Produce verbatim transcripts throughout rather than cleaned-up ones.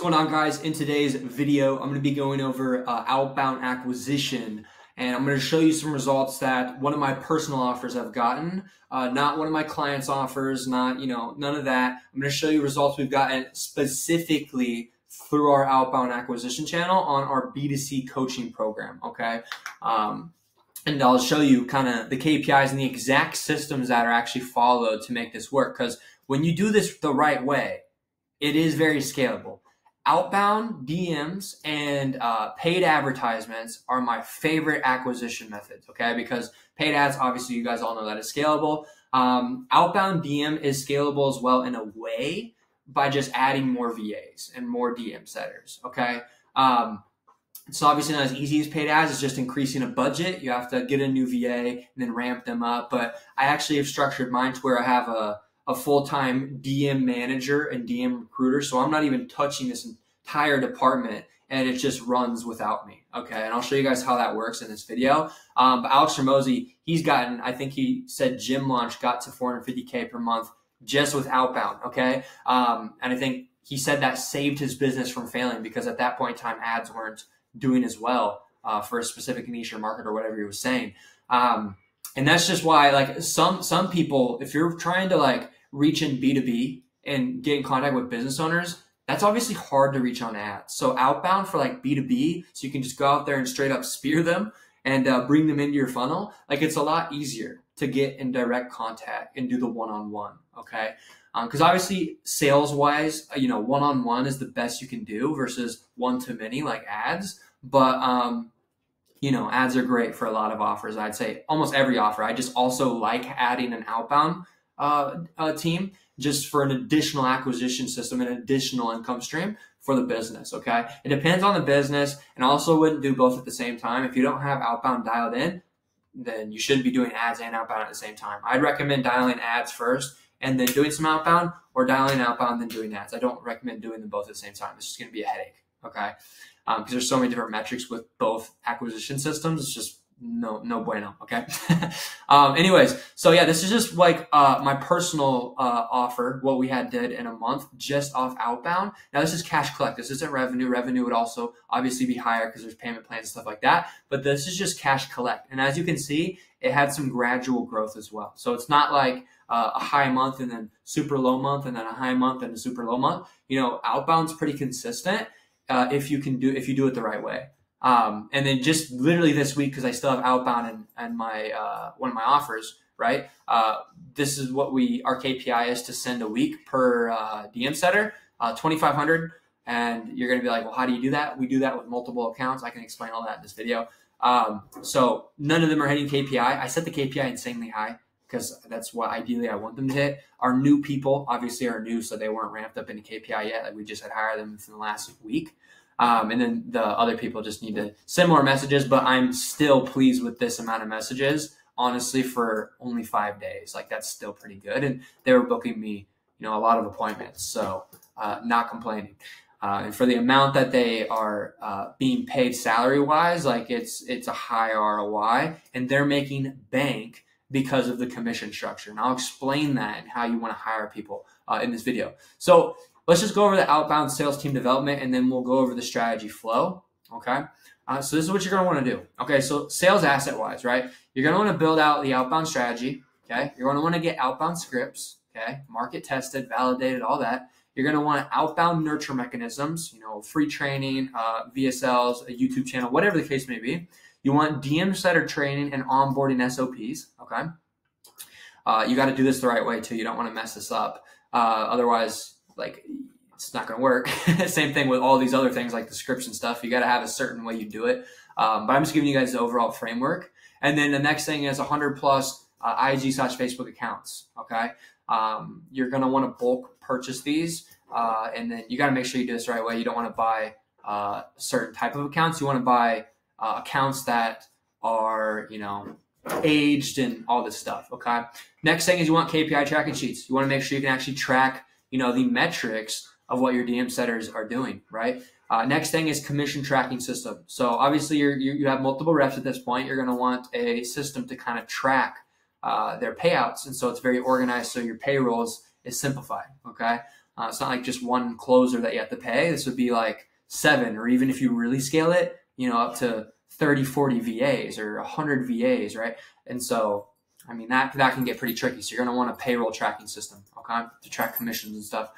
What's going on, guys? In today's video, I'm going to be going over uh, outbound acquisition, and I'm going to show you some results that one of my personal offers I've gotten, uh, not one of my clients' offers, not, you know, none of that. I'm going to show you results we've gotten specifically through our outbound acquisition channel on our B two C coaching program, okay? Um, and I'll show you kind of the K P Is and the exact systems that are actually followed to make this work, because when you do this the right way, it is very scalable. Outbound D Ms and uh, paid advertisements are my favorite acquisition methods, okay? Because paid ads, obviously, you guys all know that is scalable. Um, outbound D M is scalable as well in a way by just adding more V As and more D M setters, okay? Um, it's obviously not as easy as paid ads. It's just increasing a budget. You have to get a new V A and then ramp them up. But I actually have structured mine to where I have a a full-time D M manager and D M recruiter. So I'm not even touching this entire department, and it just runs without me. Okay. And I'll show you guys how that works in this video. Um, but Alex Hormozi, he's gotten, I think he said Gym Launch got to four hundred fifty K per month just with outbound. Okay. Um, and I think he said that saved his business from failing because at that point in time, ads weren't doing as well uh, for a specific niche or market or whatever he was saying. Um, and that's just why, like, some, some people, if you're trying to like, reach in B two B and get in contact with business owners, that's obviously hard to reach on ads. So outbound for like B two B, so you can just go out there and straight up spear them and uh, bring them into your funnel. Like, it's a lot easier to get in direct contact and do the one-on-one, okay? Because um, obviously sales-wise, you know, one-on-one is the best you can do versus one-to-many like ads. But, um, you know, ads are great for a lot of offers. I'd say almost every offer. I just also like adding an outbound Uh, uh, team just for an additional acquisition system, an additional income stream for the business, okay? It depends on the business, and also wouldn't do both at the same time. If you don't have outbound dialed in, then you shouldn't be doing ads and outbound at the same time. I'd recommend dialing ads first and then doing some outbound, or dialing outbound then doing ads. I don't recommend doing them both at the same time. It's just going to be a headache, okay? Um, because there's so many different metrics with both acquisition systems. It's just no, no bueno. Okay. um, anyways, so yeah, this is just like, uh, my personal, uh, offer, what we had did in a month just off outbound. Now this is cash collect. This isn't revenue. Revenue would also obviously be higher because there's payment plans and stuff like that, but this is just cash collect. And as you can see, it had some gradual growth as well. So it's not like uh, a high month and then super low month and then a high month and a super low month. You know, outbound's pretty consistent, uh, if you can do, if you do it the right way. Um, and then just literally this week, because I still have outbound and, and my uh, one of my offers, right? Uh, this is what we, our K P I is to send a week per uh, D M setter, uh, twenty-five hundred. And you're going to be like, well, how do you do that? We do that with multiple accounts. I can explain all that in this video. Um, so none of them are hitting K P I. I set the K P I insanely high because that's what ideally I want them to hit. Our new people obviously are new, so they weren't ramped up into K P I yet. Like, we just had hired them from the last week. Um, and then the other people just need to send more messages, but I'm still pleased with this amount of messages, honestly, for only five days. Like, that's still pretty good. And they were booking me, you know, a lot of appointments. So, uh, not complaining. Uh, and for the amount that they are, uh, being paid salary wise, like it's, it's a high R O I, and they're making bank because of the commission structure. And I'll explain that and how you want to hire people, uh, in this video. So, let's just go over the outbound sales team development, and then we'll go over the strategy flow, okay? Uh, so this is what you're gonna wanna do. Okay, so sales asset-wise, right? You're gonna wanna build out the outbound strategy, okay? You're gonna wanna get outbound scripts, okay? Market tested, validated, all that. You're gonna want outbound nurture mechanisms, you know, free training, uh, V S Ls, a YouTube channel, whatever the case may be. You want D M setter training and onboarding S O Ps, okay? Uh, you gotta do this the right way too. You don't wanna mess this up. Uh, otherwise, like, it's not going to work. Same thing with all these other things like the scripts and stuff. You got to have a certain way you do it. Um, but I'm just giving you guys the overall framework. And then the next thing is one hundred plus uh, I G slash Facebook accounts. Okay. Um, you're going to want to bulk purchase these. Uh, and then you got to make sure you do this the right way. You don't want to buy uh, certain type of accounts. You want to buy uh, accounts that are, you know, aged and all this stuff. Okay. Next thing is you want K P I tracking sheets. You want to make sure you can actually track, you know, the metrics of what your D M setters are doing, right? Uh, next thing is commission tracking system. So obviously you're, you, you have multiple reps at this point. You're going to want a system to kind of track uh, their payouts. And so it's very organized. So your payrolls is simplified, okay? Uh, it's not like just one closer that you have to pay. This would be like seven, or even if you really scale it, you know, up to thirty, forty V As or one hundred V As, right? And so, I mean, that, that can get pretty tricky. So you're going to want a payroll tracking system, okay, to track commissions and stuff.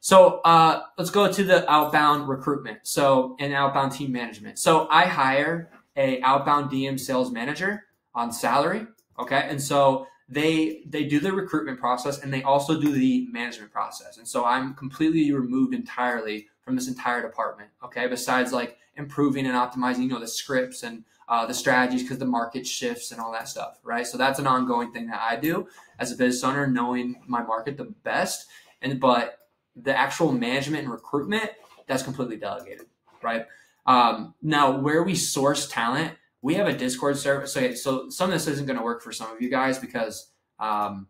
So uh, let's go to the outbound recruitment. So, and outbound team management. So I hire a outbound D M sales manager on salary, okay? And so they they do the recruitment process, and they also do the management process. And so I'm completely removed entirely from this entire department, okay? Besides like improving and optimizing, you know, the scripts and uh, the strategies because the market shifts and all that stuff, right? So that's an ongoing thing that I do as a business owner, knowing my market the best. And but the actual management and recruitment, that's completely delegated, right? Um, now where we source talent, we have a Discord server. So, so some of this isn't going to work for some of you guys because, um,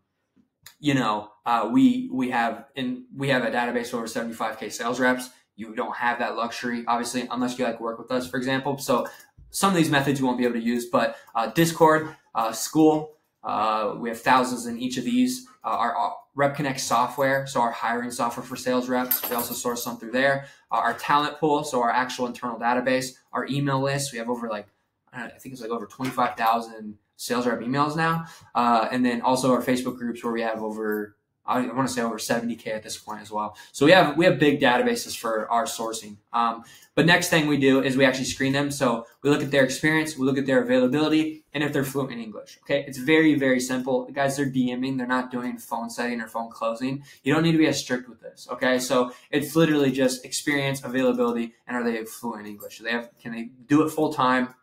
you know, uh, we, we have, in, we have a database of over seventy-five K sales reps. You don't have that luxury, obviously, unless you like work with us, for example. So some of these methods you won't be able to use, but, uh, Discord, uh, school, uh, we have thousands in each of these, uh, our, our RepConnect software. So our hiring software for sales reps, we also source some through there, uh, our talent pool. So our actual internal database, our email list, we have over like, I don't know, I think it's like over twenty-five thousand sales rep emails now. Uh, and then also our Facebook groups where we have over, I want to say over seventy K at this point as well. So we have, we have big databases for our sourcing. Um, but next thing we do is we actually screen them. So we look at their experience, we look at their availability, and if they're fluent in English. Okay. It's very, very simple. The guys, they're DMing. They're not doing phone setting or phone closing. You don't need to be as strict with this. Okay. So it's literally just experience, availability, and are they fluent in English? Do they have, can they do it full time?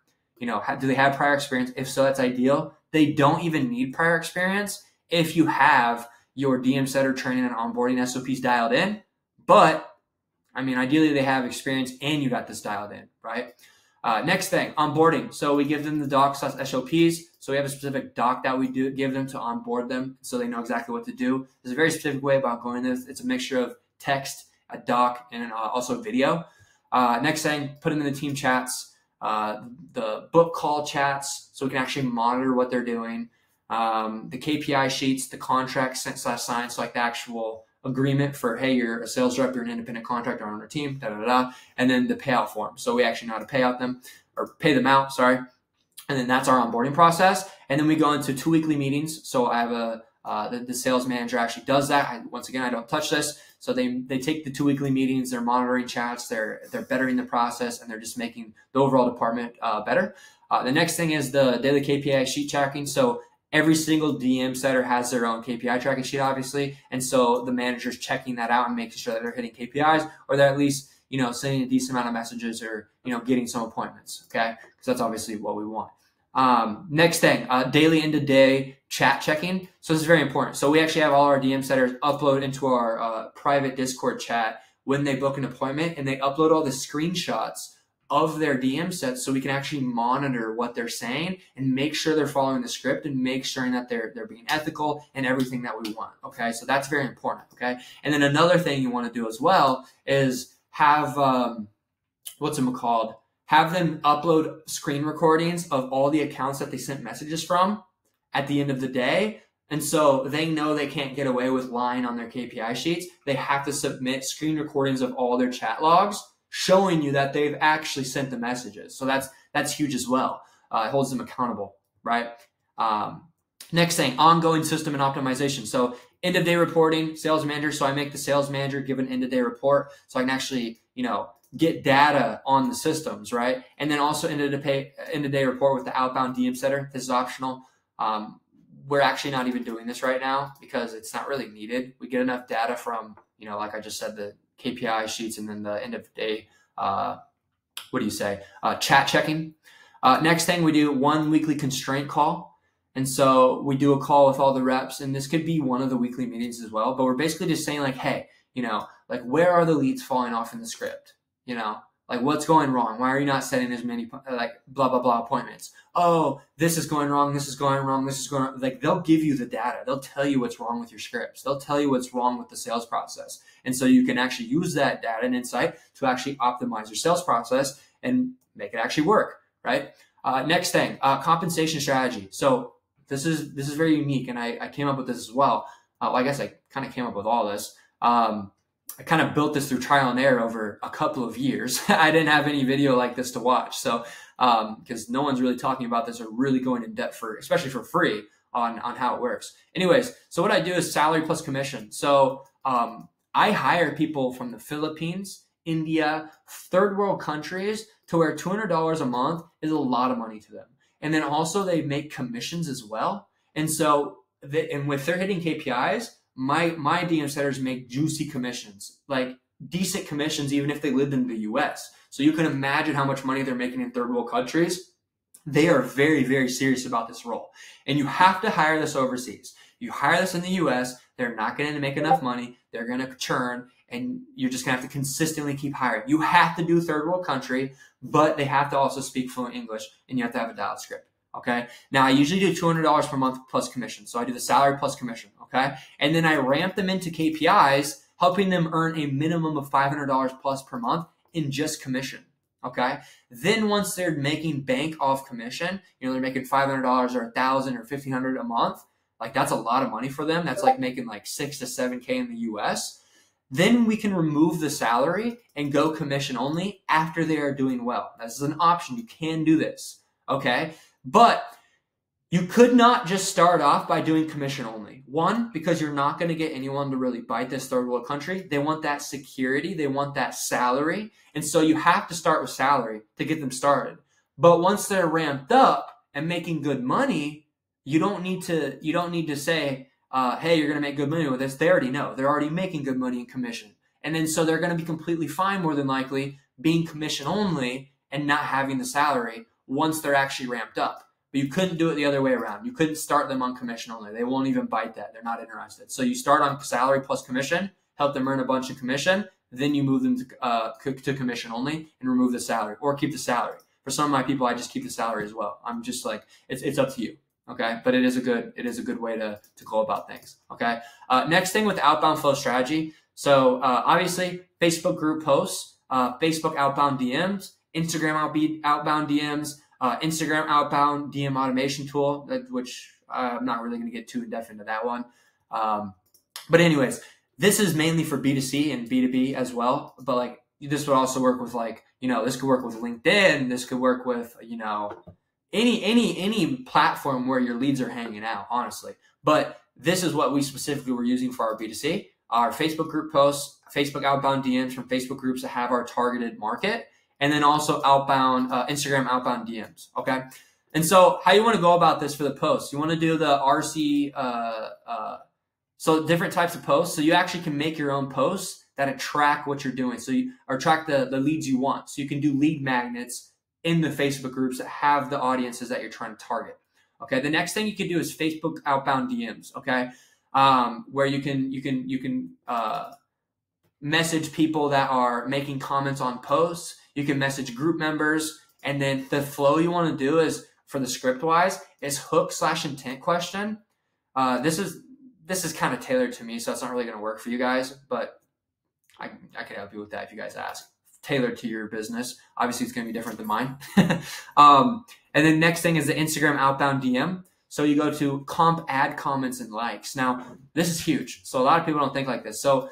You know, do they have prior experience? If so, that's ideal. They don't even need prior experience if you have your D M setter training and onboarding S O Ps dialed in. But I mean, ideally they have experience and you got this dialed in, right? Uh, next thing, onboarding. So we give them the docs S O Ps. So we have a specific doc that we do give them to onboard them so they know exactly what to do. There's a very specific way about going this. It's a mixture of text, a doc, and uh, also video. Uh, next thing, put them in the team chats, uh, the book call chats, so we can actually monitor what they're doing. Um, the K P I sheets, the contracts slash signs, like the actual agreement for, hey, you're a sales rep, you're an independent contractor on our team, da, da, da, and then the payout form. So we actually know how to pay out them or pay them out, sorry. And then that's our onboarding process. And then we go into two weekly meetings. So I have a, uh, the, the sales manager actually does that. I, once again, I don't touch this. So they, they take the two weekly meetings, they're monitoring chats, they're, they're bettering the process, and they're just making the overall department uh, better. Uh, the next thing is the daily K P I sheet tracking. So every single D M setter has their own K P I tracking sheet, obviously. And so the manager's checking that out and making sure that they're hitting K P Is, or they're at least, you know, sending a decent amount of messages, or, you know, getting some appointments. Okay. Cause that's obviously what we want. Um, next thing, uh, daily end of day chat checking. So this is very important. So we actually have all our D M setters upload into our uh, private Discord chat when they book an appointment, and they upload all the screenshots of their D M sets so we can actually monitor what they're saying and make sure they're following the script and make sure that they're they're being ethical and everything that we want, okay? So that's very important, okay? And then another thing you wanna do as well is have, um, what's it called? Have them upload screen recordings of all the accounts that they sent messages from at the end of the day. And so they know they can't get away with lying on their K P I sheets. They have to submit screen recordings of all their chat logs showing you that they've actually sent the messages. So that's that's huge as well. Uh, it holds them accountable, right? Um, next thing, ongoing system and optimization. So end of day reporting, sales manager. So I make the sales manager give an end of day report so I can actually, you know, get data on the systems, right? And then also end of day, end of day report with the outbound D M setter. This is optional. Um, we're actually not even doing this right now because it's not really needed. We get enough data from, you know, like I just said, the K P I sheets, and then the end of the day, uh, what do you say, uh, chat checking. Uh, next thing we do, one weekly constraint call. And so we do a call with all the reps, and this could be one of the weekly meetings as well, but we're basically just saying like, hey, you know, like where are the leads falling off in the script? You know, like what's going wrong? Why are you not setting as many like blah, blah, blah appointments? Oh, this is going wrong. This is going wrong. This is going wrong. Like they'll give you the data. They'll tell you what's wrong with your scripts. They'll tell you what's wrong with the sales process. And so you can actually use that data and insight to actually optimize your sales process and make it actually work, right? Uh, next thing, uh, compensation strategy. So this is, this is very unique. And I, I came up with this as well. Uh, well I guess I kind of came up with all this. Um, I kind of built this through trial and error over a couple of years. I didn't have any video like this to watch. So, um, cause no one's really talking about this or really going in depth for, especially for free on, on how it works. Anyways. So what I do is salary plus commission. So, um, I hire people from the Philippines, India, third world countries to where two hundred dollars a month is a lot of money to them. And then also they make commissions as well. And so, they, and if they're hitting K P Is, my, my D M setters make juicy commissions, like decent commissions, even if they lived in the U S. So you can imagine how much money they're making in third world countries. They are very, very serious about this role. And you have to hire this overseas. You hire this in the U S, they're not going to make enough money. They're going to churn, and you're just going to have to consistently keep hiring. You have to do third world country, but they have to also speak fluent English, and you have to have a dialed script. Okay. Now I usually do two hundred dollars per month plus commission. So I do the salary plus commission. Okay. And then I ramp them into K P Is, helping them earn a minimum of five hundred dollars plus per month in just commission. Okay. Then once they're making bank off commission, you know, they're making five hundred dollars or a thousand or fifteen hundred a month. Like that's a lot of money for them. That's like making like six to seven K in the U S. Then we can remove the salary and go commission only after they are doing well. This is an option. You can do this. Okay. But you could not just start off by doing commission only. One, because you're not going to get anyone to really bite this third world country. They want that security. They want that salary. And so you have to start with salary to get them started. But once they're ramped up and making good money, you don't need to, you don't need to say, uh, hey, you're going to make good money with this. They already know. They're already making good money in commission. And then so they're going to be completely fine, more than likely, being commission only and not having the salary once they're actually ramped up. But you couldn't do it the other way around. You couldn't start them on commission only. They won't even bite that. They're not interested. So you start on salary plus commission, help them earn a bunch of commission, then you move them to, uh, to commission only and remove the salary or keep the salary. For some of my people, I just keep the salary as well. I'm just like, it's, it's up to you. Okay. But it is a good, it is a good way to, to go about things. Okay. Uh, next thing with outbound flow strategy. So, uh, obviously Facebook group posts, uh, Facebook outbound D Ms, Instagram outbound D Ms, uh, Instagram outbound D M automation tool, which I'm not really going to get too in depth into that one. Um, but anyways, this is mainly for B two C and B two B as well. But like this would also work with like, you know, this could work with LinkedIn. This could work with, you know, any, any, any platform where your leads are hanging out, honestly. But this is what we specifically were using for our B two C, our Facebook group posts, Facebook outbound D Ms from Facebook groups that have our targeted market. And then also outbound, uh, Instagram outbound D Ms. Okay. And so how you want to go about this for the posts, you want to do the R C, uh, uh, so different types of posts. So you actually can make your own posts that attract what you're doing. So you or track the, the leads you want. So you can do lead magnets in the Facebook groups that have the audiences that you're trying to target. Okay. The next thing you can do is Facebook outbound D Ms. Okay. Um, where you can, you can, you can, uh, message people that are making comments on posts. You can message group members. And then the flow you want to do is for the script wise is hook slash intent question. Uh, this is, this is kind of tailored to me. So it's not really going to work for you guys, but I, I can help you with that. If you guys ask, tailored to your business, obviously it's going to be different than mine. um, and then next thing is the Instagram outbound D M. So you go to comp ad comments and likes. Now this is huge. So a lot of people don't think like this. So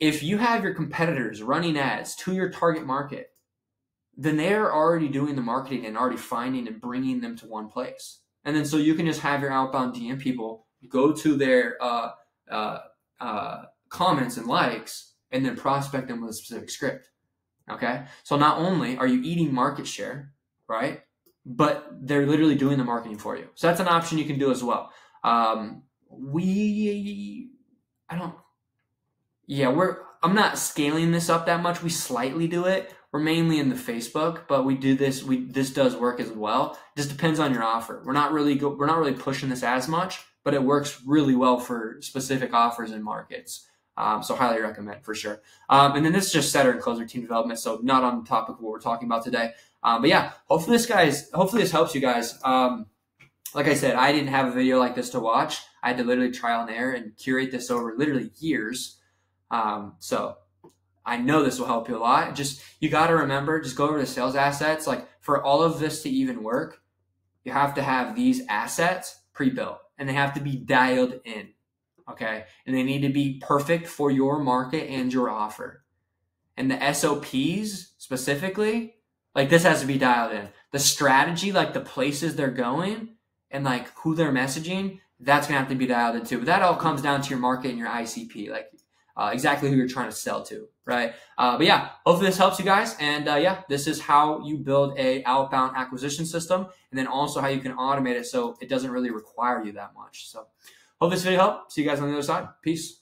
if you have your competitors running ads to your target market, then they're already doing the marketing and already finding and bringing them to one place. And then so you can just have your outbound D M people go to their uh, uh, uh, comments and likes and then prospect them with a specific script. Okay. So not only are you eating market share, right? But they're literally doing the marketing for you. So that's an option you can do as well. Um, we, I don't, Yeah, we're, I'm not scaling this up that much. We slightly do it. We're mainly in the Facebook, but we do this. We, this does work as well. Just depends on your offer. We're not really, go, we're not really pushing this as much, but it works really well for specific offers and markets. Um, so highly recommend for sure. Um, and then this is just setter and closer team development. So not on the topic of what we're talking about today. Um, but yeah, hopefully this guys, hopefully this helps you guys. Um, like I said, I didn't have a video like this to watch. I had to literally trial and error and curate this over literally years. Um, so I know this will help you a lot. Just, you got to remember, just go over to sales assets. Like for all of this to even work, you have to have these assets pre-built and they have to be dialed in. okay? And they need to be perfect for your market and your offer. And the S O Ps specifically, like this has to be dialed in. The strategy, like the places they're going and like who they're messaging, that's gonna have to be dialed in too. But that all comes down to your market and your I C P, like uh, exactly who you're trying to sell to, right? Uh, but yeah, hopefully this helps you guys. And uh, yeah, this is how you build a outbound acquisition system, and then also how you can automate it so it doesn't really require you that much. So hope this video helped. See you guys on the other side. Peace.